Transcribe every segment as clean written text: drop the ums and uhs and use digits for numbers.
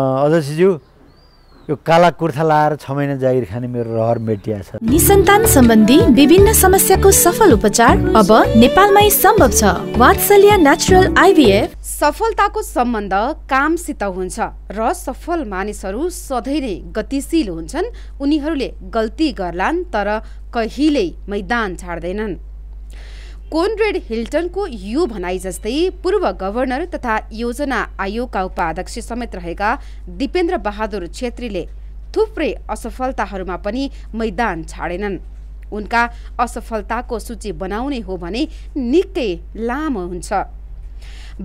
अध्यक्षज्यू यो काला कुर्ता लाएर 6 महिना जागिर खाने मेरो रहर मेटिया छ। निसन्तान सम्बन्धी विभिन्न समस्याको सफल उपचार अब नेपालमै सम्भव छ। वात्सल्य नेचुरल आईवीएफ। सफलताको सम्बन्ध कामसित हुन्छ र सफल मानिसहरू सधैँ नै गतिशील हुन्छन्। उनीहरूले गल्ती गर्लान् तर कहिल्यै मैदान छाड्दैनन्। कोनरेड हिल्टनको यो भनाइ जस्तै पूर्व गभर्नर तथा योजना आयोगका उपाध्यक्ष समेत रहेका दिपेन्द्र बहादुर छेत्रीले थुप्रै असफलताहरूमा पनि मैदान छाडेनन्। उनका असफलताको सूची बनाउने हो भने निकै लामो हुन्छ।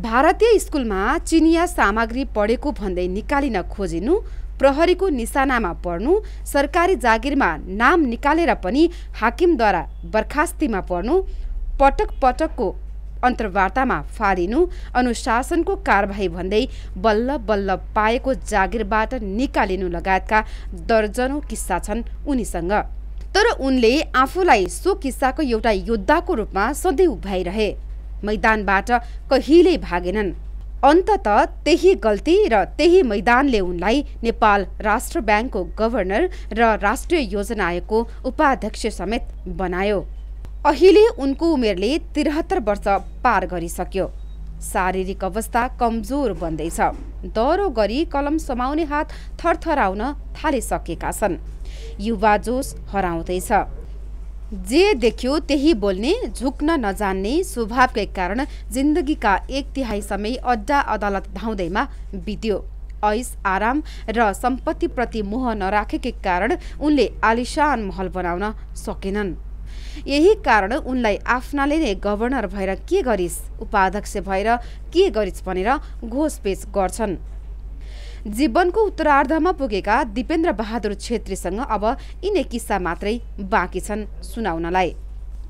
भारतीय स्कुलमा चिनिया सामग्री पढेको भन्दै निकालिन खोजिनु, प्रहरीको निशानामा पर्नु, सरकारी जागिरमा नाम निकालेर पनि हाकिमद्वारा बर्खास्तीमा पर्नु, पटक पटक को अन्तर्वार्तामा फालिनु, अनुशासनको कारबाही भन्दै बल्ल बल्ल पाएको जागिरबाट निकालिनु लगायतका दर्जनौं किस्सा छन् उनीसँग। तर उनले आफूलाई सो किस्साको एउटा योद्धाको रूपमा सधैँ उभ्याइरहे, मैदानबाट कहिल्यै भागेनन्। अन्ततः त्यही गल्ती र त्यही मैदानले उनलाई नेपाल राष्ट्र ब्याङ्कको गभर्नर र राष्ट्रिय योजना आयोगको उपाध्यक्ष समेत बनायो। अहिले उनको उमेरले 73 वर्ष पार गरिसक्यो। शारीरिक अवस्था कमजोर बन्दैछ। दरो गरी कलम समाउने हात थरथराउन थालिसकेका छन्। युवा जोश हराउँदैछ। जे देख्यो त्यही बोल्ने, झुक्न नजान्ने स्वभावकै कारण जिन्दगीका 1/3 समय अड्डा अदालत धाउँदैमा बित्यो। ऐश आराम र सम्पत्तिप्रति मोह नराखेकै कारण उनले आलिशान महल बनाउन सकेनन्। यही कारण उनलाई आफ्नाले नै गभर्नर भएर के गरिस्, उपाध्यक्ष भएर के गरिस् भनेर घोषपेच गर्छन्। जीवनको उत्तरार्धमा पुगेका दिपेन्द्र बहादुर छेत्रीसँग अब यिनै किस्सा मात्रै बाँकी छन् सुनाउनलाई।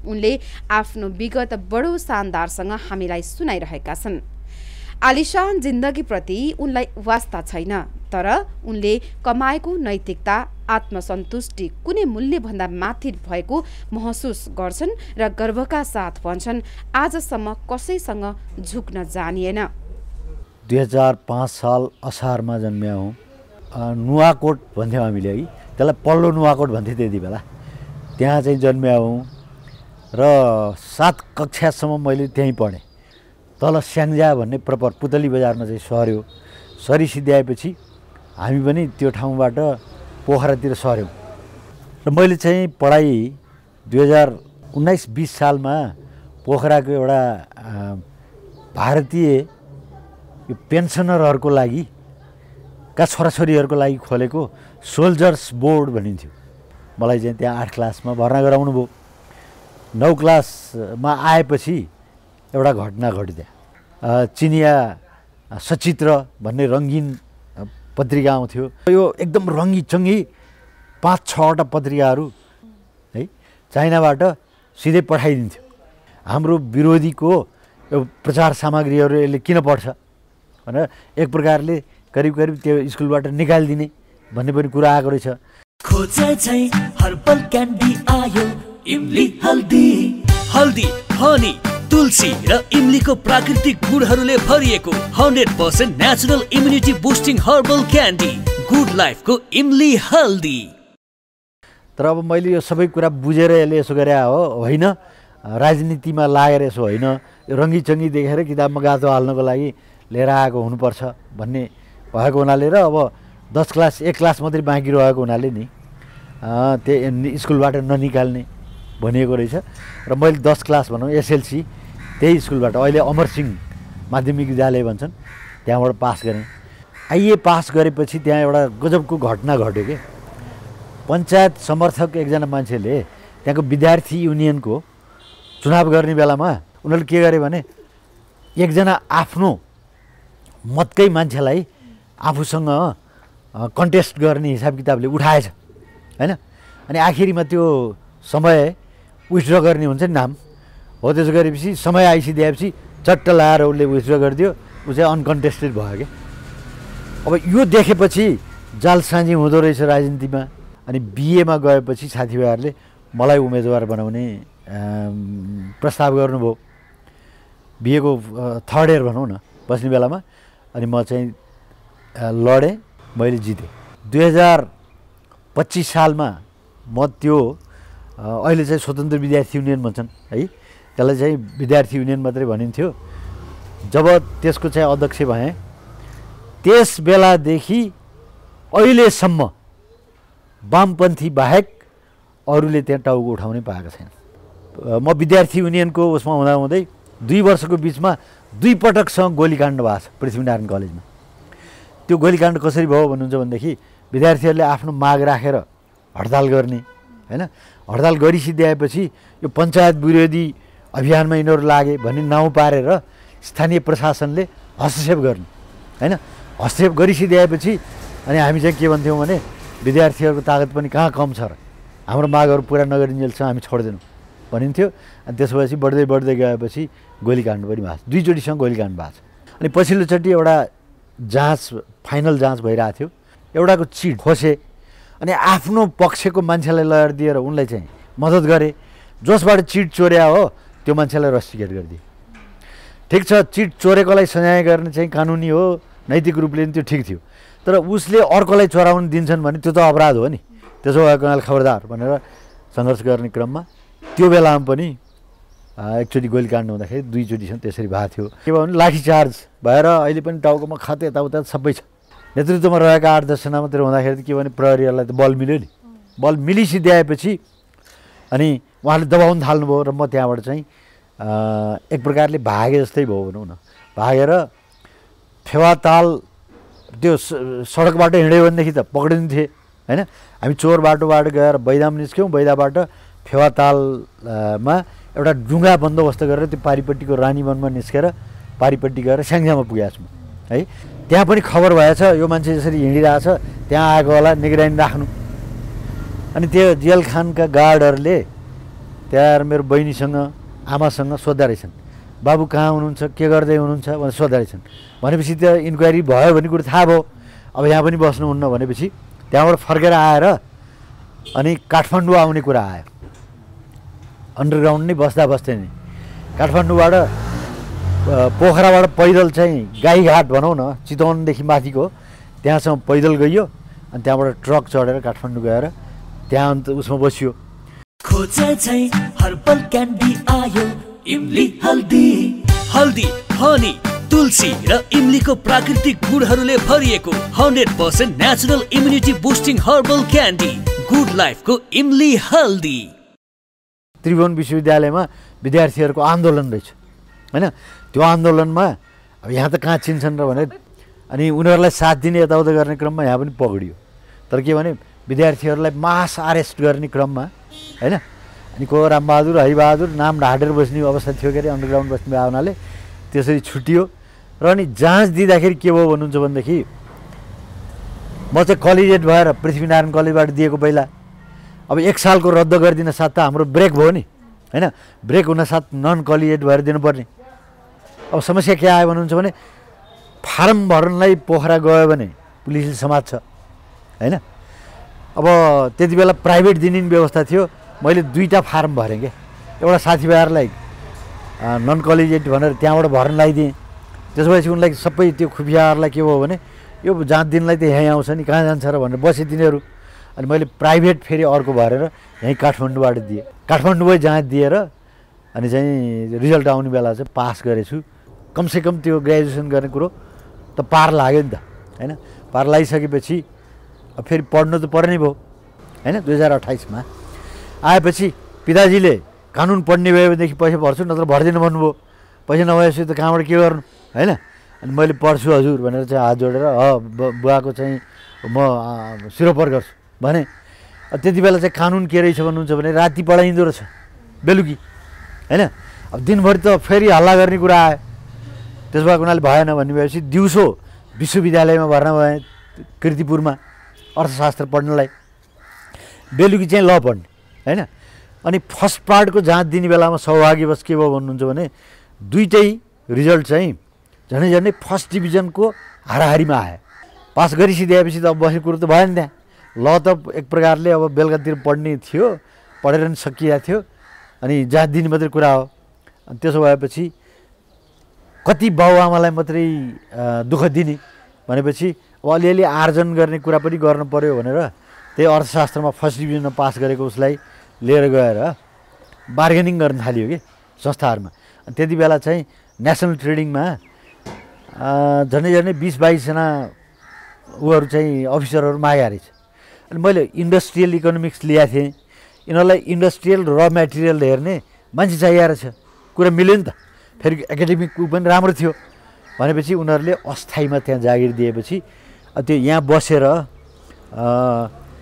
उनले आफ्नो विगत बडो शानदारसँग हामीलाई सुनाइरहेका छन्। आलिशान जिन्दगीप्रति उनलाई वास्ता छैन, तर उनले कमाएको नैतिकता, आत्मसन्तुष्टि कुनै मूल्यभन्दा माथि भएको महसुस गर्छन् र गर्वका साथ भन्छन्, आजसम्म कसैसँग झुक्न जानिएन। 2005 साल असारमा जन्म्या हुँ। नुवाकोट भन्थ्यौँ हामीले, है त्यसलाई पल्लो नुवाकोट भन्थे त्यति बेला। त्यहाँ चाहिँ जन्म्या हुँ र 7 कक्षासम्म मैले त्यहीँ पढेँ। तल स्याङ्जा भन्ने प्रपर पुतली बजारमा चाहिँ सर्यो। सरी सिद्ध्याएपछि हामी पनि त्यो ठाउँबाट पोखरातिर सर्यौँ र मैले चाहिँ पढाइ 2019-20 सालमा पोखराको एउटा भारतीय यो पेन्सनरहरूको लागि का छोराछोरीहरूको लागि खोलेको सोल्जर्स बोर्ड भनिन्थ्यो। मलाई चाहिँ त्यहाँ 8 क्लासमा भर्ना गराउनुभयो। 9 क्लासमा आएपछि एउटा घटना घट्यो। त्यहाँ चिनिया सचित्र भन्ने रङ्गीन पत्रिका आउँथ्यो। यो एकदम रङ्गीचङ्गी 5-6 वटा पत्रिकाहरू है चाइनाबाट सिधै पठाइदिन्थ्यो। हाम्रो विरोधीको यो प्रचार सामग्रीहरू यसले किन पढ्छ भनेर एक प्रकारले करिब करिब त्यो स्कुलबाट निकालिदिने भन्ने पनि कुरा आएको रहेछ। तुलसी र इमलीको प्राकृतिक गुणहरूले भरिएको 100% natural immunity boosting herbal candy good लाइफको इमली हल्दी। तर अब मैले यो सबै कुरा बुझेर यसले यसो गरे होइन, राजनीतिमा लागेर यसो होइन, रङ्गीचङ्गी देखेर किताबमा गातो हाल्नको लागि लिएर आएको हुनुपर्छ भन्ने भएको हुनाले र अब 10 क्लास 1 क्लास मात्रै बाँकी रहेको हुनाले नि त्यो स्कुलबाट ननिकाल्ने भनिएको रहेछ। र मैले 10 क्लास भनौँ एसएलसी त्यही स्कुलबाट, अहिले अमर सिंह माध्यमिक विद्यालय भन्छन्, त्यहाँबाट पास गरेँ। आइए पास गरेपछि त्यहाँ एउटा गजबको घटना घट्यो कि पञ्चायत समर्थक एकजना मान्छेले त्यहाँको विद्यार्थी युनियनको चुनाव गर्ने बेलामा उनीहरूले के गरे भने एकजना आफ्नो मतकै मान्छेलाई आफूसँग कन्टेस्ट गर्ने हिसाब किताबले उठाएछ हैन। अनि आखिरमा त्यो समय विथड्र गर्ने हुन्छ नि नाम, हो त्यसो गरेपछि समय आइसिदिएपछि चट्ट लाएर उसले विथड्र गरिदियो। ऊ चाहिँ अनकन्टेस्टेड भयो क्या। अब यो देखेपछि जालसाजी हुँदो रहेछ राजनीतिमा। अनि बिएमा गएपछि साथीभाइहरूले मलाई उम्मेदवार बनाउने प्रस्ताव गर्नुभयो। बिएको 3rd इयर भनौँ न, बस्ने बेलामा। अनि म चाहिँ लडेँ मैले जितेँ। 2025 सालमा म त्यो अहिले चाहिँ स्वतन्त्र विद्यार्थी युनियन भन्छन् है, त्यसलाई चाहिँ विद्यार्थी युनियन मात्रै भनिन्थ्यो। जब त्यसको चाहिँ अध्यक्ष भएँ त्यस बेलादेखि अहिलेसम्म वामपन्थी बाहेक अरूले त्यहाँ टाउको उठाउनै पाएको छैन। म विद्यार्थी युनियनको उसमा हुँदाहुँदै 2 वर्षको बिचमा 2 पटकसँग गोलीकाण्ड भएको छ पृथ्वीनारायण कलेजमा। त्यो गोलीकाण्ड कसरी भयो भन्नुहुन्छ भनेदेखि विद्यार्थीहरूले आफ्नो माग राखेर हडताल गर्ने हैन, हडताल गरिसिद्ध्याएपछि यो पञ्चायत विरोधी अभियानमा यिनीहरू लागे भन्ने नाउँ पारेर स्थानीय प्रशासनले हस्तक्षेप गर्ने हैन, हस्तक्षेप गरिसिद्ध्याएपछि अनि हामी चाहिँ के भन्थ्यौँ भने विद्यार्थीहरूको तागत पनि कहाँ कम छ र हाम्रो मागहरू पुरा नगरिन्जेलसम्म हामी छोड्दैनौँ भनिन्थ्यो। अनि त्यसपछि बढ्दै बढ्दै गएपछि गोलीकाण्ड पनि भएको छ, 2 जोडीसँग गोलीकाण्ड भएको छ। अनि पछिल्लोचोटि एउटा जाँच फाइनल जाँच भइरहेको थियो, एउटाको चिट खोसे अनि आफ्नो पक्षको मान्छेलाई लयर दिएर उनलाई चाहिँ मद्दत गरे, जसबाट चिट चोर्या हो त्यो मान्छेलाई रस्टिकेट गरिदिए। ठिक छ, चिट चोरेकोलाई सजाय गर्ने चाहिँ कानुनी हो, नैतिक रूपले पनि त्यो ठिक थियो, तर उसले अर्कोलाई चोराउन दिन्छन् भने त्यो त अपराध हो नि। त्यसो भएकोले खबरदार भनेर सङ्घर्ष गर्ने क्रममा त्यो बेलामा पनि एकचोटि गोलीकाण्ड हुँदाखेरि 2 जोडीसँग त्यसरी भएको थियो। के भयो भने लाठीचार्ज भएर अहिले पनि टाउकोमा खत यताउता सबै छ। नेतृत्वमा रहेका 8-10जना मात्रै हुँदाखेरि के भने प्रहरीहरूलाई त बल मिल्यो नि, बल मिलिसिद्ध्याएपछि अनि उहाँले दबाउन थाल्नुभयो र म त्यहाँबाट चाहिँ एक प्रकारले भागे जस्तै भयो भनौँ न। भागेर फेवाताल त्यो सडकबाट हिँड्यो भनेदेखि त पक्रिन्थे हैन, हामी चोर बाटोबाट गएर बैदाम निस्क्यौँ, बैदाबाट फेवातालमा एउटा डुङ्गा बन्दोबस्त गरेर त्यो पारिपट्टिको रानीवनमा निस्केर पारिपट्टि गएर स्याङजामा पुगेको छौँ है। त्यहाँ पनि खबर भएछ यो मान्छे जसरी हिँडिरहेछ त्यहाँ आएको होला, निगरानी राख्नु। अनि त्यो जेल खानका गार्डहरूले त्यहाँ मेरो बहिनीसँग आमासँग सोद्धा रहेछन्, बाबु कहाँ हुनुहुन्छ के गर्दै हुनुहुन्छ भनेर सोद्धा रहेछन्। भनेपछि त्यो इन्क्वायरी भयो भन्ने कुरो थाहा भयो, अब यहाँ पनि बस्नुहुन्न भनेपछि त्यहाँबाट फर्केर आएर अनि काठमाडौँ आउने कुरा आयो। अन्डरग्राउन्ड नै बस्दा बस्दै नै काठमाडौँबाट पोखराबाट पैदल चाहिँ गाईघाट भनौँ न चितवनदेखि माथिको त्यहाँसम्म पैदल गइयो अनि त्यहाँबाट ट्रक चढेर काठमाडौँ गएर त्यहाँ अन्त उसमा बसियो। हल्दी हनी तुलसी र इमलीको प्राकृतिक गुणहरूले भरिएको 100% natural immunity boosting herbal candy good लाइफको इमली हल्दी। त्रिभुवन विश्वविद्यालयमा विद्यार्थीहरूको आन्दोलन रहेछ हैन, त्यो आन्दोलनमा अब यहाँ त कहाँ चिन्छन् र भनेर अनि उनीहरूलाई साथ दिने यताउता गर्ने क्रममा यहाँ पनि पक्रियो। तर के भने विद्यार्थीहरूलाई मास अरेस्ट गर्ने क्रममा हैन, अनि को रामबहादुर हरिबहादुर नाम ढाडेर बस्ने अवस्था थियो के अरे, अन्डरग्राउन्ड बस्ने भए हुनाले त्यसरी छुटियो। र अनि जाँच दिँदाखेरि के भयो भन्नुहुन्छ भनेदेखि म चाहिँ कलेजिएट भएर पृथ्वीनारायण कलेजबाट दिएको पहिला अब 1 सालको रद्द गरिदिन साथ त हाम्रो ब्रेक भयो नि हैन, ब्रेक हुनसाथ नन कलेजिएट भएर दिनुपर्ने। अब समस्या के आयो भन्नुहुन्छ भने फारम भर्नलाई पोखरा गयो भने पुलिसले समात्छ हैन। अब त्यति बेला प्राइभेट दिने व्यवस्था थियो, मैले 2टा फारम भरेँ क्या, एउटा साथीभाइहरूलाई नन कलेजिएट भनेर त्यहाँबाट भर्न लगाइदिएँ। त्यसपछि उनलाई सबै त्यो खुफियाहरूलाई के भयो भने यो जाँच दिनलाई त यहीँ आउँछ नि कहाँ जान्छ र भनेर बसे तिनीहरू। अनि मैले प्राइभेट फेरि अर्को भरेर यहीँ काठमाडौँबाट दिएँ, काठमाडौँमै जाँच दिएर अनि चाहिँ रिजल्ट आउने बेला चाहिँ पास गरेछु। कमसेकम त्यो ग्रेजुएसन गर्ने कुरो त पार लाग्यो नि त हैन, पार लागिसकेपछि अब फेरि पढ्नु त पर्ने भयो हैन। 2028मा आएपछि पिताजीले कानुन पढ्ने भयो भनेदेखि पैसा भर्छु नत्र भर्दिनँ भन्नुभयो, पैसा नभएपछि त कहाँबाट के गर्नु हैन। अनि मैले पढ्छु हजुर भनेर चाहिँ हात जोडेर बुवाको चाहिँ म सिरोपर गर्छु भने। त्यति बेला चाहिँ कानुन के रहेछ भन्नुहुन्छ भने राति पढाइँदो रहेछ बेलुकी हैन, अब दिनभरि त फेरि हल्ला गर्ने कुरा आयो। त्यस भएको हुनाले भएन भन्नुभएपछि दिउँसो विश्वविद्यालयमा भर्ना भएँ किर्तिपुरमा अर्थशास्त्र पढ्नलाई, बेलुकी चाहिँ ल पढ्ने हैन। अनि फर्स्ट पार्टको जाँच दिने बेलामा सौभाग्यवश के भयो भन्नुहुन्छ भने 2टै रिजल्ट चाहिँ झन्डै झन्डै फर्स्ट डिभिजनको हाराहारीमा आयो। पास गरिसिदिएपछि त अब बस्ने कुरो त भएन त्यहाँ, ल त एक प्रकारले अब बेलुकातिर पढ्ने थियो, पढेर नि सकिएको थियो अनि जाँच दिने मात्रै कुरा हो। अनि त्यसो भएपछि कति बाबुआमालाई मात्रै दुःख दिने भनेपछि अलिअलि आर्जन गर्ने कुरा पनि गर्न पर्यो भनेर त्यही अर्थशास्त्रमा फर्स्ट डिभिजनमा पास गरेको उसलाई लिएर गएर बार्गेनिङ गर्न थालियो कि संस्थाहरुमा। अनि त्यति बेला चाहिँ नेशनल ट्रेडिङमा झन्डै झन्डै 20-22 जना उहरू चाहिँ अफिसरहरु मागे रहेछ। अनि मैले इन्डस्ट्रियल इकोनोमिक्स लिएको थिएँ, यिनलाई इन्डस्ट्रियल र मटेरियल हेर्ने मान्छे चाहिएको रहेछ, कुरा मिल्यो नि त। फेरि एकाडेमिक पनि राम्रो थियो भनेपछि उनीहरूले अस्थायीमा त्यहाँ जागिर दिएपछि त्यो यहाँ बसेर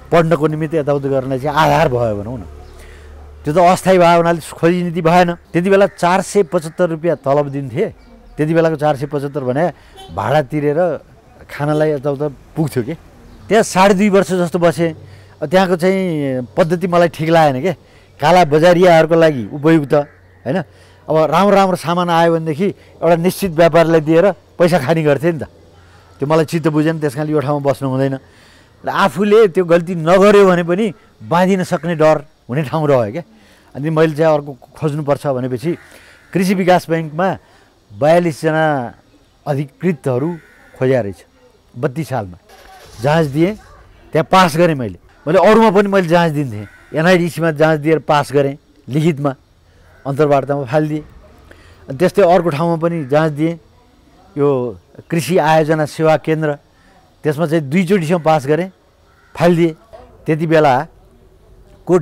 पढ्नको निमित्त यताउता गर्नलाई चाहिँ आधार भयो भनौँ न। त्यो त अस्थायी भयो हुनाले खोजी नीति भएन। त्यति बेला 475 रुपियाँ तलब दिन्थे, त्यति बेलाको 475 भने भाडा तिरेर खानालाई यताउता पुग्थ्यो कि। त्यहाँ 2.5 वर्ष जस्तो बसेँ। त्यहाँको चाहिँ पद्धति मलाई ठिक लागेन के, काला बजारियाहरूको लागि उपयुक्त हैन। अब राम्रो राम्रो सामान आयो भनेदेखि एउटा निश्चित व्यापारीलाई दिएर पैसा खाने गर्थ्यो नि त, त्यो मलाई चित्त बुझेन। त्यस कारणले यो ठाउँमा बस्नु हुँदैन र आफूले त्यो गल्ती नगर्यो भने पनि बाँधिन सक्ने डर हुने ठाउँ रह्यो क्या। अनि मैले चाहिँ अर्को खोज्नुपर्छ भनेपछि कृषि विकास ब्याङ्कमा 42 जना अधिकृतहरू खोज्या रहेछ 32 सालमा। जाँच दिएँ, त्यहाँ पास गरेँ। मैले अरूमा पनि मैले जाँच दिन्थेँ, एनआइडिसीमा जाँच दिएर पास गरेँ, लिखितमा अन्तर्वार्तामा फालिदिएँ। त्यस्तै अर्को ठाउँमा पनि जाँच दिएँ, यो कृषि आयोजना सेवा केन्द्र, त्यसमा चाहिँ 2चोटिसम्म पास गरेँ, फालिदिएँ। त्यति बेला को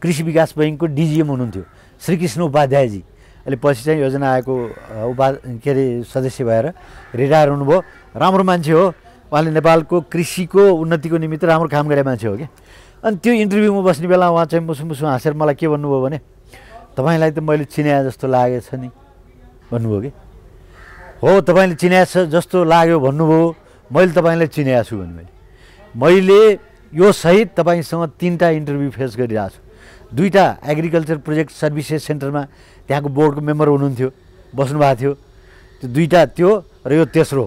कृषि विकास बैङ्कको डिजिएम हुनुहुन्थ्यो श्रीकृष्ण उपाध्यायजी, अहिले पछि चाहिँ योजना आयोगको के अरे सदस्य भएर रिटायर हुनुभयो। राम्रो मान्छे हो, उहाँले नेपालको कृषिको उन्नतिको निमित्त राम्रो काम गरे मान्छे हो क्या। अनि त्यो इन्टरभ्यूमा बस्ने बेला उहाँ चाहिँ मुसुमुसु हाँसेर मलाई के भन्नुभयो भने, तपाईलाई त मैले चिनाए जस्तो लागेछ नि भन्नुभयो कि। हो, तपाईँले चिनाए जस्तो लाग्यो भन्नुभयो, मैले तपाईँलाई चिनाए छु भने मैले यो सहित तपाईँसँग 3टा इन्टरभ्यू फेस गरिरहेको छु। 2टा एग्रिकल्चर प्रोजेक्ट सर्भिसेस सेन्टरमा त्यहाँको बोर्डको मेम्बर हुनुहुन्थ्यो, बस्नु भएको थियो, त्यो 2टा त्यो र यो तेस्रो।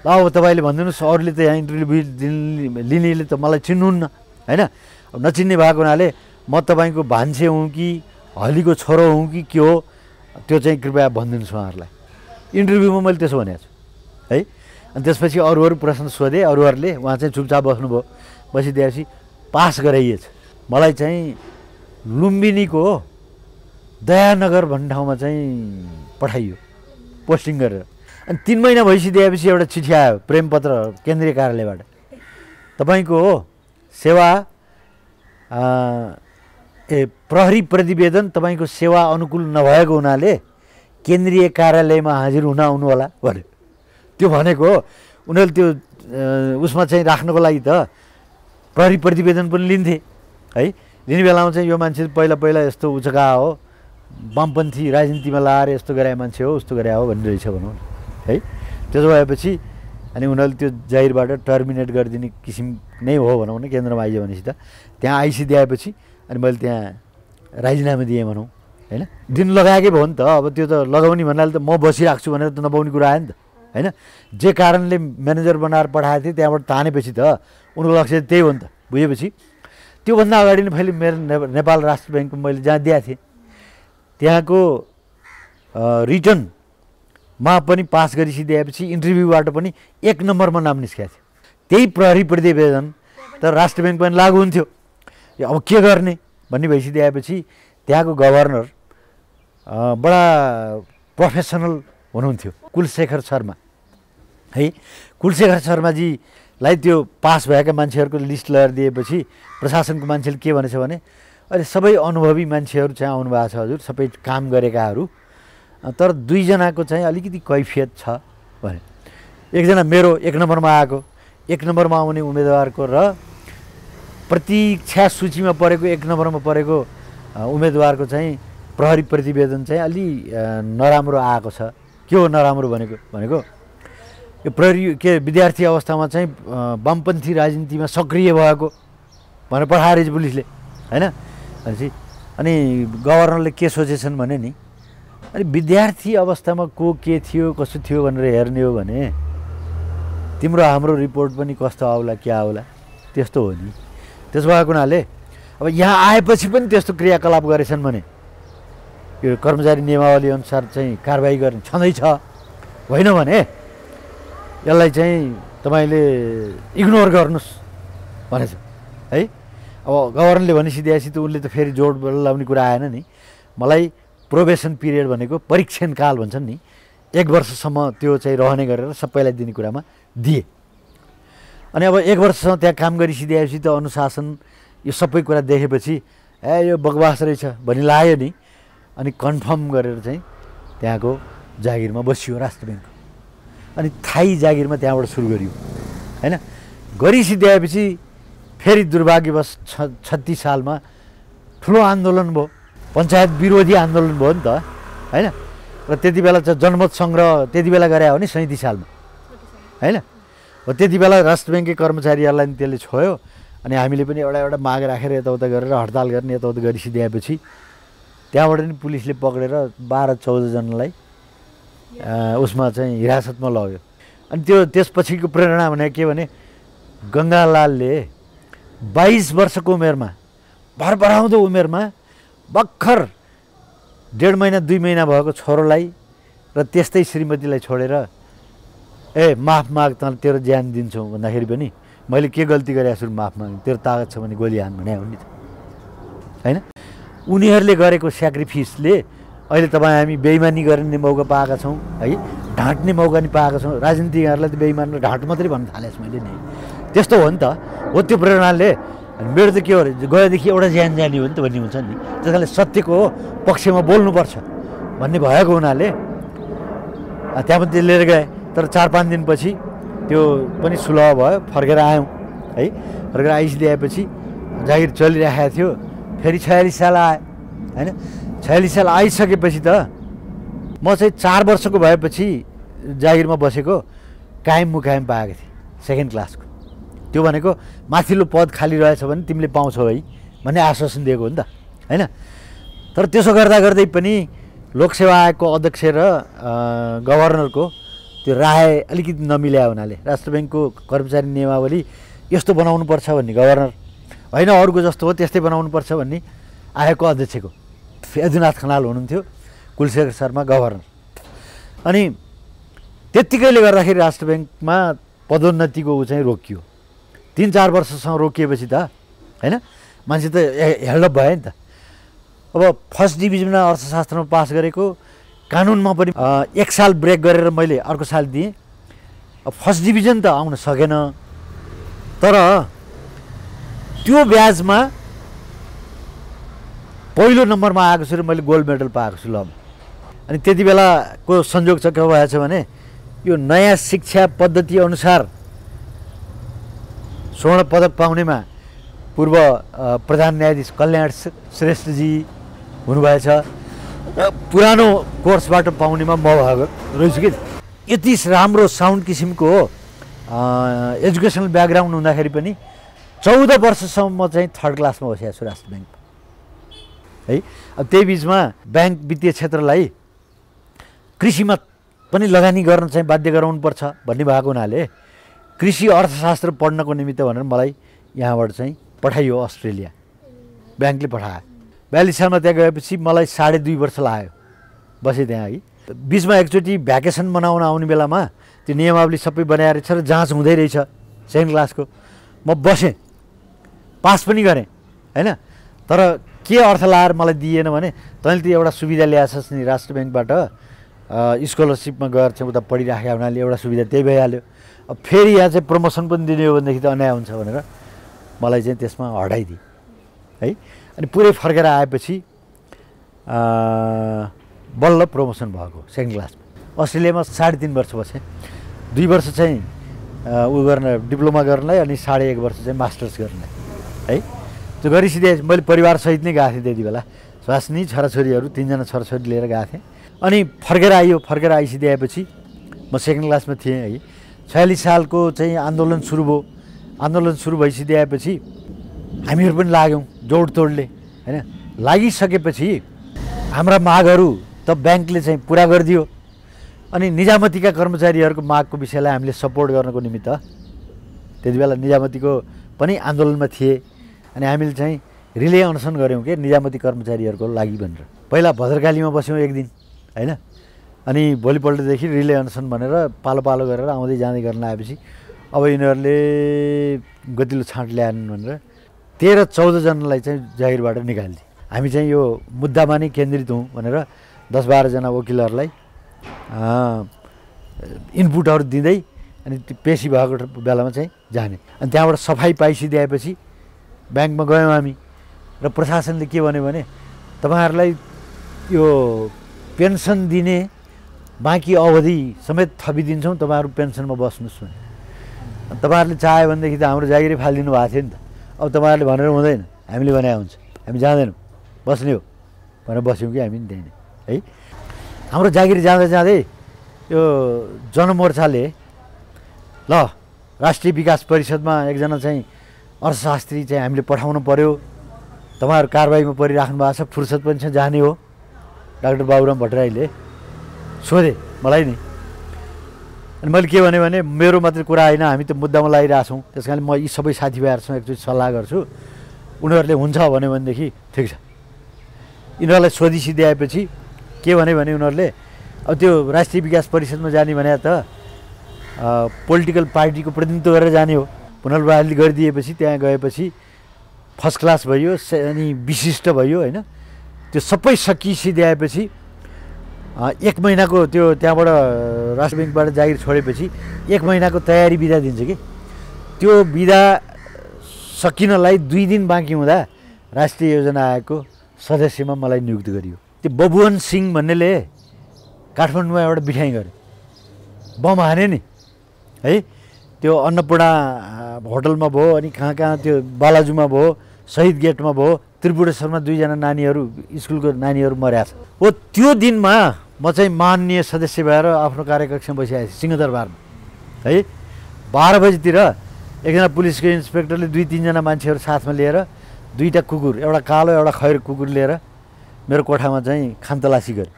अब तपाईँले भनिदिनुहोस्, अरूले त यहाँ इन्टरभ्यू लिनेले त मलाई चिन्नुहुन्न होइन, नचिन्ने भएको हुनाले म तपाईँको भान्से हुँ कि हलीको छोरो हुँ कि के हो, त्यो चाहिँ कृपया भनिदिनुहोस् उहाँहरूलाई। इन्टरभ्यूमा मैले त्यसो भनेको छु है। अनि त्यसपछि अरू प्रश्न सोधेँ, अरूहरूले उहाँ चाहिँ चुपचाप बस्नुभयो। बसिदिएपछि पास गराइएछ। मलाई चाहिँ लुम्बिनीको दयानगर भन्ने ठाउँमा चाहिँ पठाइयो पोस्टिङ गरेर। अनि 3 महिना भइसकेपछि एउटा चिठी आयो प्रेमपत्र केन्द्रीय कार्यालयबाट, तपाईँको सेवा प्रहरी प्रतिवेदन तपाईको सेवा अनुकूल नभएको हुनाले केन्द्रीय कार्यालयमा हाजिर हुन आउनुहोला भन्यो। त्यो भनेको उनीहरूले त्यो उसमा चाहिँ राख्नको लागि त प्रहरी प्रतिवेदन पनि लिन्थे है। लिने बेलामा चाहिँ यो मान्छे पहिला पहिला यस्तो उचका हो, वामपन्थी राजनीतिमा लाएर यस्तो गरे मान्छे हो, उस्तो गरे हो भनिरहेछ भनौँ है। त्यसो भएपछि अनि उनीहरूले त्यो जाहिरबाट टर्मिनेट गरिदिने किसिम नै हो भनौँ न। केन्द्रमा आइयो भनेपछि त्यहाँ आइसिदिएपछि अनि मैले त्यहाँ राजीनामा दिएँ भनौँ होइन। दिन लगाएकै भयो नि त, अब त्यो त लगाउने भन्नाले त म बसिरहेको छु भनेर त नपाउने कुरा आयो नि त होइन। जे कारणले म्यानेजर बनाएर पठाएको थिएँ त्यहाँबाट तानेपछि त उनको लक्ष्य त्यही हो नि त। बुझेपछि त्योभन्दा अगाडि नै फेरि मेरो नेपाल राष्ट्र ब्याङ्कको मैले जहाँ दिएको थिएँ त्यहाँको रिटर्नमा पनि पास गरिसकेपछि इन्टरभ्यूबाट पनि 1 नम्बरमा नाम निस्केको थियो। त्यही प्रहरी प्रतिवेदन त राष्ट्र ब्याङ्कमा पनि लागु हुन्थ्यो। अब के गर्ने भन्ने भइसकेपछि त्यहाँको गभर्नर बडा प्रोफेसनल हुनुहुन्थ्यो कुलशेखर शर्मा है। कुलशेखर शर्माजीलाई त्यो पास भएका मान्छेहरूको लिस्ट लगाएर दिएपछि प्रशासनको मान्छेले के भनेछ भने, अहिले सबै अनुभवी मान्छेहरू चाहिँ आउनुभएको छ हजुर, सबै काम गरेकाहरू, तर 2जनाको चाहिँ अलिकति कैफियत छ भने। 1जना मेरो 1 नम्बरमा आएको, 1 नम्बरमा आउने उम्मेदवारको र प्रतीक्षा सूचीमा परेको 1 नम्बरमा परेको उम्मेदवारको चाहिँ प्रहरी प्रतिवेदन चाहिँ अलि नराम्रो आएको छ। के हो नराम्रो भनेको यो प्रहरी के विद्यार्थी अवस्थामा चाहिँ वामपन्थी राजनीतिमा सक्रिय भएको भनेर पठाएछ पुलिसले होइन। अनि गभर्नरले के सोचेछन् भने नि, अनि विद्यार्थी अवस्थामा को के थियो कसो थियो भनेर हेर्ने हो भने तिम्रो हाम्रो रिपोर्ट पनि कस्तो आउला क्या आउला त्यस्तो हो नि। त्यसो भएको हुनाले अब यहाँ आएपछि पनि त्यस्तो क्रियाकलाप गरेछन् भने यो कर्मचारी नियमावली अनुसार चाहिँ कारबाही गर्ने छँदैछ होइन भने यसलाई चाहिँ तपाईले इग्नोर गर्नुस् भनेछ है। अब गभर्नरले भनिसिदिएपछि त उनले त फेरि जोड लाउने कुरा आएन नि। मलाई प्रोबेसन पिरियड भनेको परीक्षण काल भन्छन् नि, एक वर्षसम्म त्यो चाहिँ रहने गरेर सबैलाई दिने कुरामा दिए। अनि अब एक वर्षसम्म त्यहाँ काम गरिसिदिएपछि त अनुशासन यो सबै कुरा देखेपछि ए यो बकवास रहेछ भनी लाग्यो नि। अनि कन्फर्म गरेर चाहिँ त्यहाँको जागिरमा बसियो राष्ट्र ब्याङ्कको। अनि थाई जागिरमा त्यहाँबाट सुरु गरियो हैन। गरिसिदिएपछि फेरि दुर्भाग्यवश 36 सालमा ठुलो आन्दोलन भयो, पञ्चायत विरोधी आन्दोलन भयो नि त हैन। र त्यति बेला चाहिँ जनमत संग्रह त्यति बेला गरे हो नि 37 सालमा हैन। र त्यति बेला राष्ट्र ब्याङ्ककै कर्मचारीहरूलाई नि त्यसले छोयो। अनि हामीले पनि एउटा एउटा माग राखेर यताउता गरेर हडताल गर्ने यताउता गरिसिदिएपछि त्यहाँबाट नि पुलिसले पक्रेर 12-14 जनालाई उसमा चाहिँ हिरासतमा लग्यो। अनि त्यो त्यसपछिको प्रेरणा भने के भने गङ्गालालले 22 वर्षको उमेरमा भरभराउँदो उमेरमा भर्खर 1.5 महिना 2 महिना भएको छोरोलाई र त्यस्तै श्रीमतीलाई छोडेर ए माफ माग त तेरो ज्यान दिन्छौँ भन्दाखेरि पनि मैले के गल्ती गरेँ सुरु माफ माग, तेरो तागत छ भने गोली हान भने हो नि त हैन। उनीहरूले गरेको स्याक्रिफिसले अहिले तपाईँ हामी बेइमानी गर्ने मौका पाएका छौँ है, ढाँट्ने मौका नि पाएका छौँ। राजनीतिज्ञहरूलाई त बेइमान र ढाँट मात्रै भन्न थालेछु मैले नि, त्यस्तो हो नि त। हो त्यो प्रेरणाले मेरो त के हो गएदेखि एउटा ज्यान जाने हो नि त भन्ने हुन्छ नि। त्यस कारणले सत्यको पक्षमा बोल्नुपर्छ भन्ने भएको हुनाले त्यहाँ पनि लिएर गए। तर 4-5 दिनपछि त्यो पनि सुलभ भयो, फर्केर आयौँ है। फर्केर आइसकेपछि जागिर चलिरहेको थियो। फेरि 46 साल आए हैन। 46 साल आइसकेपछि त म चाहिँ 4 वर्षको भएपछि जागिरमा बसेको कायम मुकायम पाएको थिएँ, सेकेन्ड क्लासको। त्यो भनेको माथिल्लो पद खाली रहेछ भने तिमीले पाउँछौ है भन्ने आश्वासन दिएको हो नि त हैन। तर त्यसो गर्दा गर्दै पनि लोकसेवा आयोगको अध्यक्ष र गभर्नरको त्यो राय अलिकति नमिल्या हुनाले राष्ट्र ब्याङ्कको कर्मचारी नियमावली यस्तो बनाउनुपर्छ भन्ने गभर्नर होइन अरूको जस्तो हो त्यस्तै बनाउनुपर्छ भन्ने आयोगको अध्यक्षको यदुनाथ खनाल हुनुहुन्थ्यो, कुलशेखर शर्मा गभर्नर। अनि त्यत्तिकैले गर्दाखेरि राष्ट्र ब्याङ्कमा पदोन्नतिको ऊ चाहिँ रोकियो। 3-4 वर्षसम्म रोकिएपछि त हैन मान्छे त हेल्डअप भयो नि त। अब फर्स्ट डिभिजनमा अर्थशास्त्रमा पास गरेको कानुनमा पनि 1 साल ब्रेक गरेर मैले अर्को साल दिएँ। अब फर्स्ट डिभिजन त आउन सकेन, तर त्यो ब्याजमा पहिलो नम्बरमा आएको छु र मैले गोल्ड मेडल पाएको छु ल। अनि त्यति बेलाको संयोग चाहिँ के भएछ भने यो नयाँ शिक्षा पद्धति अनुसार स्वर्ण पदक पाउनेमा पूर्व प्रधान न्यायाधीश कल्याण श्रेष्ठजी हुनुभएछ, पुरानो कोर्सबाट पाउनेमा म भएको रहेछु कि। यति राम्रो साउन्ड किसिमको एजुकेसनल ब्याकग्राउन्ड हुँदाखेरि पनि 14 वर्षसम्म चाहिँ थर्ड क्लासमा बसेको छु राष्ट्र ब्याङ्क है। अब त्यही बिचमा ब्याङ्क वित्तीय क्षेत्रलाई कृषिमा पनि लगानी गर्न चाहिँ बाध्य गराउनुपर्छ भन्ने भएको हुनाले कृषि अर्थशास्त्र पढ्नको निमित्त भनेर मलाई यहाँबाट चाहिँ पठाइयो अस्ट्रेलिया, ब्याङ्कले पठायो। 42 सालमा त्यहाँ गएपछि मलाई 2.5 वर्ष लाग्यो बसेँ त्यहाँ है। बिचमा एकचोटि भ्याकेसन मनाउन आउने बेलामा त्यो नियमावली सबै बनाएर छ र जाँच हुँदै रहेछ सेकेन्ड क्लासको। म बसेँ, पास पनि गरेँ हैन। तर के अर्थ लाएर मलाई दिएन भने तैँले त एउटा सुविधा ल्याएछस् नि राष्ट्र ब्याङ्कबाट स्कलरसिपमा गएर चाहिँ उता पढिराखेको हुनाले एउटा सुविधा त्यही भइहाल्यो। अब फेरि यहाँ चाहिँ प्रमोसन पनि दिने हो भनेदेखि त अन्याय हुन्छ भनेर मलाई चाहिँ त्यसमा हटाइदिए है। अनि पुरै फर्केर आएपछि बल्ल प्रमोसन भएको सेकेन्ड क्लासमा। अस्ट्रेलियामा 3.5 वर्ष बसेँ, 2 वर्ष चाहिँ ऊ गर्न डिप्लोमा गर्नलाई अनि 1.5 वर्ष चाहिँ मास्टर्स गर्नलाई है। त्यो गरिसकेपछि मैले परिवारसहित नै गएको थिएँ त्यति बेला, स्वास्नी छोराछोरीहरू 3 जना छोराछोरी लिएर गएको थिएँ। अनि फर्केर आइयो, फर्केर आइसकेपछि म सेकेन्ड क्लासमा थिएँ है। 46 सालको चाहिँ आन्दोलन सुरु भयो। आन्दोलन सुरु भइसकेपछि हामीहरू पनि लाग्यौँ जोडतोडले हैन। लागिसकेपछि हाम्रा मागहरू त ब्याङ्कले चाहिँ पुरा गरिदियो। अनि निजामतीका कर्मचारीहरूको मागको विषयलाई हामीले सपोर्ट गर्नको निमित्त त्यति बेला निजामतीको पनि आन्दोलनमा थिए। अनि हामीले चाहिँ रिले अनसन गऱ्यौँ के निजामती कर्मचारीहरूको लागि भनेर। पहिला भद्रकालीमा बस्यौँ एक दिन हैन। अनि भोलिपल्टदेखि रिले अनसन भनेर पालो पालो गरेर आउँदै जाँदै गर्न आएपछि अब यिनीहरूले गतिलो छाँट ल्याएनन् भनेर 13-14 जनालाई चाहिँ जागिरबाट निकालिदिए। हामी चाहिँ यो मुद्दामा नै केन्द्रित हौँ भनेर 10-12 जना वकिलहरूलाई इनपुटहरू दिँदै अनि पेशी भएको बेलामा चाहिँ जाने। अनि त्यहाँबाट सफाई पाइसिदिएपछि ब्याङ्कमा गयौँ हामी र प्रशासनले के भन्यो भने तपाईहरुलाई यो पेन्सन दिने बाँकी अवधि समेत थपिदिन्छौँ, तपाईहरु पेन्सनमा बस्नुस् भने। तपाईहरुले चाहे भनेदेखि त हाम्रो जागिरै फालिदिनु भएको थियो नि त। अब तपाईहरुले भनेर हुँदैन, हामीले भने हुन्छ, हामी जाँदैनौँ, बस्ने हो भनेर बस्यौँ कि हामी त्यही नै है। हाम्रो जागिर जाँदै जाँदै यो जनमोर्चाले ल राष्ट्रिय विकास परिषदमा एकजना चाहिँ अर्थशास्त्री चाहिँ हामीले पठाउनु पर्यो, तपाईहरु कारबाहीमा परिराख्नु भएको छ, फुर्सद पनि छ, जाने हो। डाक्टर बाबुराम भट्टराईले सोधे मलाई नि। अनि मैले के भने मेरो मात्रै कुरा होइन, हामी त मुद्दामा लागिरहेको छौँ, त्यस कारणले म यी सबै साथीभाइहरूसँग एकचोटि सल्लाह गर्छु, उनीहरूले हुन्छ भन्यो भनेदेखि ठिक छ। यिनीहरूलाई सोधिसिदिएपछि के भन्यो भने उनीहरूले अब त्यो राष्ट्रिय विकास परिषदमा जाने भने त पोलिटिकल पार्टीको प्रतिनिधित्व गरेर जाने हो। पुनर्बहाली गरिदिएपछि त्यहाँ गएपछि फर्स्ट क्लास भयो अनि विशिष्ट भयो होइन, त्यो सबै सकिसिदिएपछि 1 महिनाको त्यो त्यहाँबाट राष्ट्र ब्याङ्कबाट जागिर छोडेपछि 1 महिनाको तयारी बिदा दिन्छ कि त्यो बिदा सकिनलाई 2 दिन बाँकी हुँदा राष्ट्रिय योजना आयोगको सदस्यमा मलाई नियुक्ति गरियो। त्यो बबुवन सिंह भन्नेले काठमाडौँमा एउटा बिठाइ गर्यो, बम हाने नि है, त्यो अन्नपूर्णा होटलमा भयो अनि कहाँ कहाँ त्यो बालाजुमा भयो, शहीद गेटमा भयो, त्रिपुरेश्वरमा 2 जना नानीहरू स्कुलको नानीहरू मर्या छ। हो त्यो दिनमा म चाहिँ माननीय सदस्य भएर आफ्नो कार्यकक्षमा बसिआएँ सिंहदरबारमा है। 12 बजीतिर एकजना पुलिसको इन्सपेक्टरले 2-3 जना मान्छेहरू साथमा लिएर 2टा कुकुर, एउटा कालो एउटा खैर कुकुर लिएर मेरो कोठामा चाहिँ खानतलासी गरे।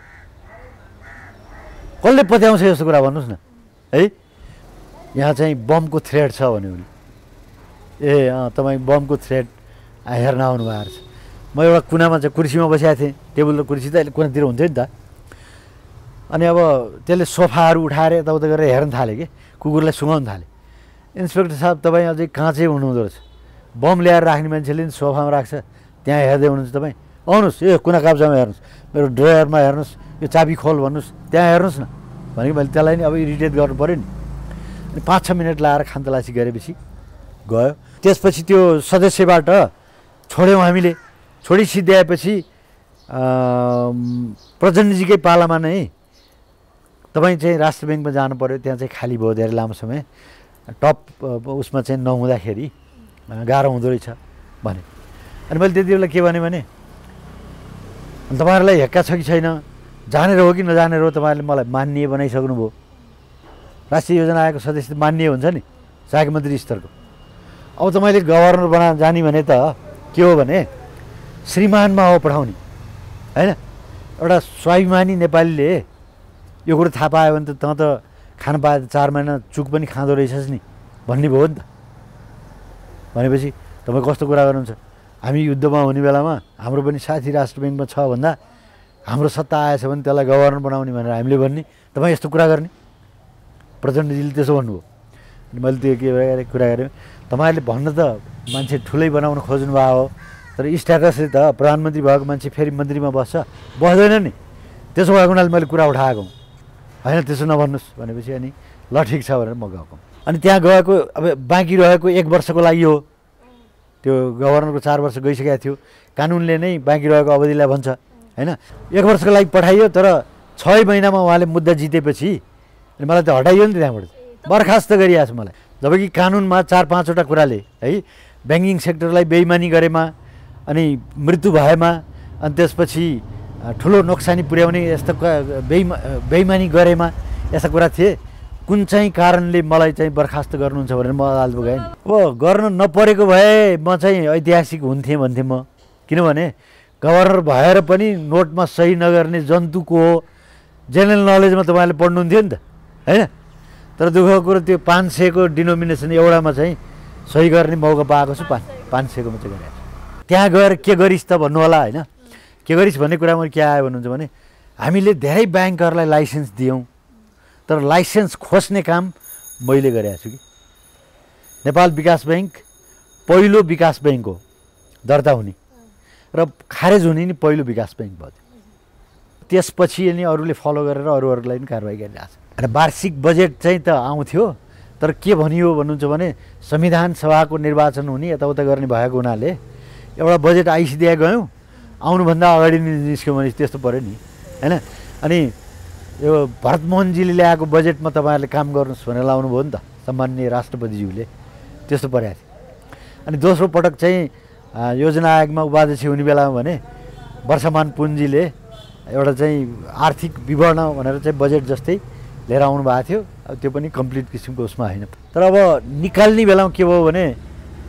कसले पत्याउँछ यस्तो कुरा भन्नुहोस् न है, यहाँ चाहिँ बमको थ्रेट छ भन्यो उसले। ए अँ तपाईँ बमको थ्रेट हेर्न आउनु भएको रहेछ। म एउटा कुनामा चाहिँ कुर्सीमा बसिआएको थिएँ, टेबल र कुर्सी त अहिले कुनातिर हुन्थ्यो नि त। अनि अब त्यसले सोफाहरू उठाएर यताउता गरेर हेर्न थाल्यो कि, कुकुरलाई सुँगाउन थाल्यो। इन्सपेक्टर साहब तपाईँ अझै काँचै हुनुहुँदो रहेछ, बम ल्याएर राख्ने मान्छेले नि सोफामा राख्छ, त्यहाँ हेर्दै हुनुहुन्छ तपाईँ, आउनुहोस् ए कुना काप्चामा हेर्नुहोस्, मेरो ड्रयरमा हेर्नुहोस्, यो चाबी खोल भन्नुहोस्, त्यहाँ हेर्नुहोस् न भनेको मैले त्यसलाई नि अब इरिटेट गर्नु पऱ्यो नि। अनि 5-6 मिनट लाएर खानतलासी गरेपछि गयो। त्यसपछि त्यो सदस्यबाट छोड्यौँ हामीले। छोडिसिदिएपछि प्रचण्डजीकै पालामा नै तपाईँ चाहिँ राष्ट्र ब्याङ्कमा जानु पऱ्यो, त्यहाँ चाहिँ खाली भयो धेरै लामो समय, टप उसमा चाहिँ नहुँदाखेरि गाह्रो हुँदो रहेछ भने। अनि मैले त्यति बेला के भने तपाईँहरूलाई हेक्का छ कि छैन, जानेर हो कि नजानेर हो, तपाईँहरूले मलाई मान्य बनाइसक्नुभयो, राष्ट्रिय योजना आयोगको सदस्य मान्य हुन्छ नि सहायक मन्त्री स्तरको। अब तपाईँले गभर्नर जाने भने त के हो भने श्रीमानमा हो पठाउने होइन। एउटा स्वाभिमानी नेपालीले यो कुरो थाहा पायो भने त खान पाए त 4 महिना चुक पनि खाँदो रहेछस् नि भन्ने भयो नि त। भनेपछि तपाईँ कस्तो कुरा गर्नुहुन्छ, हामी युद्धमा हुने बेलामा हाम्रो पनि साथी राष्ट्र ब्याङ्कमा छ भन्दा हाम्रो सत्ता आएछ भने त्यसलाई गभर्नर बनाउने भनेर हामीले भन्ने, तपाईँ यस्तो कुरा गर्ने। प्रचण्डजीले त्यसो भन्नुभयो। अनि मैले त्यो के कुरा गरेँ, तपाईँहरूले भन्न त मान्छे ठुलै बनाउन खोज्नु भएको हो, तर स्ट्याटसले त प्रधानमन्त्री भएको मान्छे फेरि मन्त्रीमा बस्छ, बस्दैन नि, त्यसो भएको हुनाले मैले कुरा उठाएको होइन, त्यसो नभन्नुहोस् भनेपछि अनि ल ठिक छ भनेर म गएको। अनि त्यहाँ गएको अब बाँकी रहेको 1 वर्षको लागि हो, त्यो गभर्नरको 4 वर्ष गइसकेको थियो, कानुनले नै बाँकी रहेको अवधिलाई भन्छ होइन। 1 वर्षको लागि पठाइयो, तर 6 महिनामा उहाँले मुद्दा जितेपछि अनि मलाई त हटाइयो नि, त्यहाँबाट बर्खास्त गरिरहेको छ मलाई। जबकि कानुनमा 4-5वटा कुराले है ब्याङ्किङ सेक्टरलाई बेइमानी गरेमा अनि मृत्यु भएमा अनि त्यसपछि ठुलो नोक्सानी पुर्याउने यस्ता बेइमानी गरेमा यस्ता कुरा थिए, कुन चाहिँ कारणले मलाई चाहिँ बर्खास्त गर्नुहुन्छ भनेर म अदालतमा गएँ। अब गर्न नपरेको भए म चाहिँ ऐतिहासिक हुन्थेँ भन्थेँ म, किनभने गभर्नर भएर पनि नोटमा सही नगर्ने जन्तुको हो, जेनरल नलेजमा तपाईँहरूले पढ्नुहुन्थ्यो नि त होइन। तर दुःखको कुरो त्यो 500को डिनोमिनेसन एउटामा चाहिँ सही गर्ने मौका पाएको छु, 500कोमा चाहिँ गरेको छु। त्यहाँ गएर के गरिस् त भन्नु होला होइन, के गरिस् भन्ने कुरामा के आयो भन्नुहुन्छ भने हामीले धेरै ब्याङ्कहरूलाई लाइसेन्स दियौँ, तर लाइसेन्स खोज्ने काम मैले गरेको छु कि नेपाल विकास बैंक पहिलो विकास बैंक हो दर्ता हुने र खारेज हुने नि पहिलो विकास बैंक भयो। त्यसपछि अनि अरूले फलो गरेर अरूहरूलाई पनि कारबाही गरिरहेछ। र वार्षिक बजेट चाहिँ त आउँथ्यो तर के भनियो भन्नुहुन्छ भने संविधान सभाको निर्वाचन हुने यताउता गर्ने भएको हुनाले एउटा बजेट आइसिदिया गयौँ आउनुभन्दा अगाडि निस्क्यो भने त्यस्तो पर्यो नि हैन। अनि यो भरतमोहनजीले ल्याएको बजेटमा तपाईहरुले काम गर्नुस् भनेर लाउनु भयो नि त सम्माननीय राष्ट्रपतिज्यूले, त्यस्तो पर्या थियो। अनि दोस्रो पटक चाहिँ योजना आयोगमा उपाध्यक्ष हुने बेलामा भने वर्षमान पुञ्जीले एउटा चाहिँ आर्थिक विवरण भनेर चाहिँ बजेट जस्तै लिएर आउनु भएको थियो। अब त्यो पनि कम्प्लिट किसिमको उसमा हैन। तर अब निकाल्ने बेलामा के भयो भने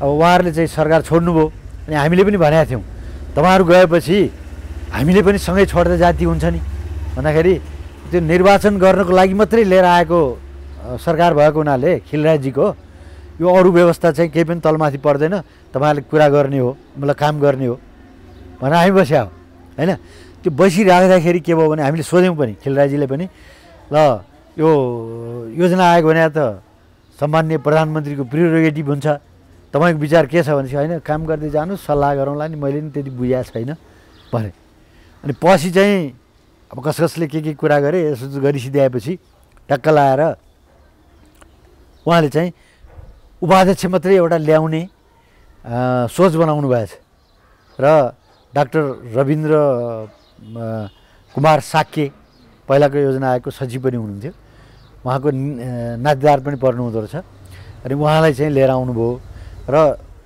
अब उहाँहरूले चाहिँ सरकार छोड्नुभयो अनि हामीले पनि भनेका थियौँ तपाईहरु गएपछि हामीले पनि सँगै छोड्दा जाति हुन्छ नि भन्दाखेरि त्यो निर्वाचन गर्नको लागि मात्रै लिएर आएको सरकार भएको हुनाले खिलराजजीको यो अरु व्यवस्था चाहिँ केही पनि तलमाथि पर्दैन, तपाईहरुले कुरा गर्ने हो मतलब काम गर्ने हो भनेर हामी बस्या हो हैन। त्यो बसिराख्दाखेरि के भयो भने हामीले सोध्यौँ पनि खिलराजजीले पनि ल यो योजना आयोग भने त सम्माननीय प्रधानमन्त्रीको प्रियोरिटी हुन्छ, तपाईको विचार के छ भनेपछि हैन काम गर्दै जानु सल्लाह गरौँला नि मैले नि त्यति बुझ्या छैन भने। अनि पछि चाहिँ अब कसले के कुरा गरे यसो गरिसिदिएपछि टक्क लाएर उहाँले चाहिँ उपाध्यक्ष मात्रै एउटा ल्याउने सोच बनाउनु भएछ र डाक्टर रविन्द्र कुमार साक्य पहिलाको योजना आयोगको सचिव पनि हुनुहुन्थ्यो, उहाँको नातेदार पनि पर्नुहुँदो रहेछ। अनि उहाँलाई चाहिँ लिएर आउनुभयो र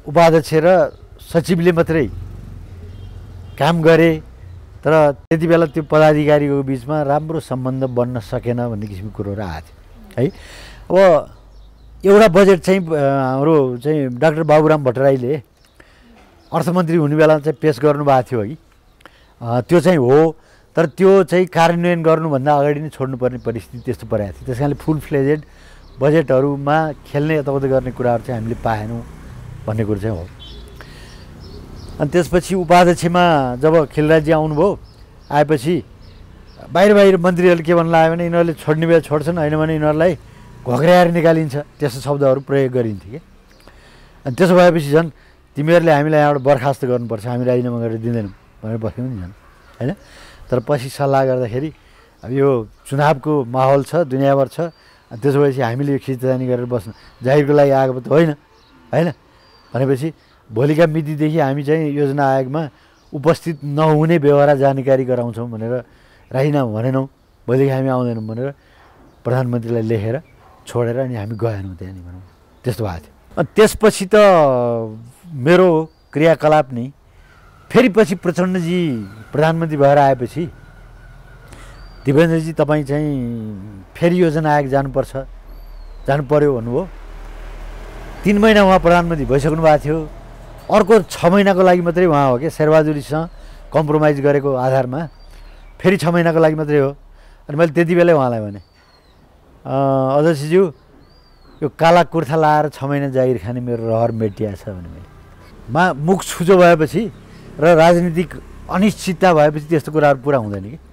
उपाध्यक्ष र सचिवले मात्रै काम गरे तर त्यति बेला त्यो पदाधिकारीको बिचमा राम्रो सम्बन्ध बन्न सकेन भन्ने किसिमको कुरोहरू आएको थियो है। अब एउटा बजेट चाहिँ हाम्रो चाहिँ डाक्टर बाबुराम भट्टराईले अर्थमन्त्री हुने बेला चाहिँ पेस गर्नुभएको थियो है, त्यो चाहिँ हो तर त्यो चाहिँ कार्यान्वयन गर्नुभन्दा अगाडि नै छोड्नुपर्ने परिस्थिति त्यस्तो परेको थियो। त्यस कारणले फुल फ्लेजेड बजेटहरूमा खेल्ने यताउता गर्ने कुराहरू चाहिँ हामीले पाएनौँ भन्ने कुरो चाहिँ हो। अनि त्यसपछि उपाध्यक्षमा जब खिलराजी आउनुभयो आएपछि बाहिर बाहिर मन्त्रीहरूले के भन्नु लाग्यो भने यिनीहरूले छोड्ने बेला छोड्छन् होइन भने यिनीहरूलाई घोक्राएर निकालिन्छ, त्यस्तो शब्दहरू प्रयोग गरिन्थ्यो कि। अनि त्यसो भएपछि झन् तिमीहरूले हामीलाई यहाँबाट बर्खास्त गर्नुपर्छ, हामी राजीनामा गरेर दिँदैनौँ भनेर बस्यौँ नि झन् होइन। तर पछि सल्लाह गर्दाखेरि अब यो चुनावको माहौल छ दुनियाँभर छ त्यसो भएपछि हामीले यो खिचतानी गरेर बस्नु जाहिरको लागि आएको त होइन होइन भनेपछि भोलिका मितिदेखि हामी चाहिँ योजना आयोगमा उपस्थित नहुने व्यवहार जानकारी गराउँछौँ भनेर राजीनामा भनेनौँ, भोलिदेखि हामी आउँदैनौँ भनेर प्रधानमन्त्रीलाई लेखेर छोडेर अनि हामी गएनौँ त्यहाँनिर भनौँ त्यस्तो भएको थियो। अनि त्यसपछि त मेरो क्रियाकलाप नै फेरि पछि प्रचण्डजी प्रधानमन्त्री भएर आएपछि दिपेन्द्रजी तपाईँ चाहिँ फेरि योजना आयोग जानुपर्छ जानु पर्यो भन्नुभयो। 3 महिना उहाँ प्रधानमन्त्री भइसक्नु भएको थियो, अर्को 6 महिनाको लागि मात्रै उहाँ हो कि शेरबहादुरजीसँग कम्प्रोमाइज गरेको आधारमा फेरि 6 महिनाको लागि मात्रै हो। अनि मैले त्यति बेलै उहाँलाई भने अध्यक्षज्यू यो काला कुर्था लाएर 6 महिना जागिर खाने मेरो रहर मेटिया छ भने मैले मुख छुजो भएपछि र राजनीतिक अनिश्चितता भएपछि त्यस्तो कुराहरू पुरा हुँदैन कि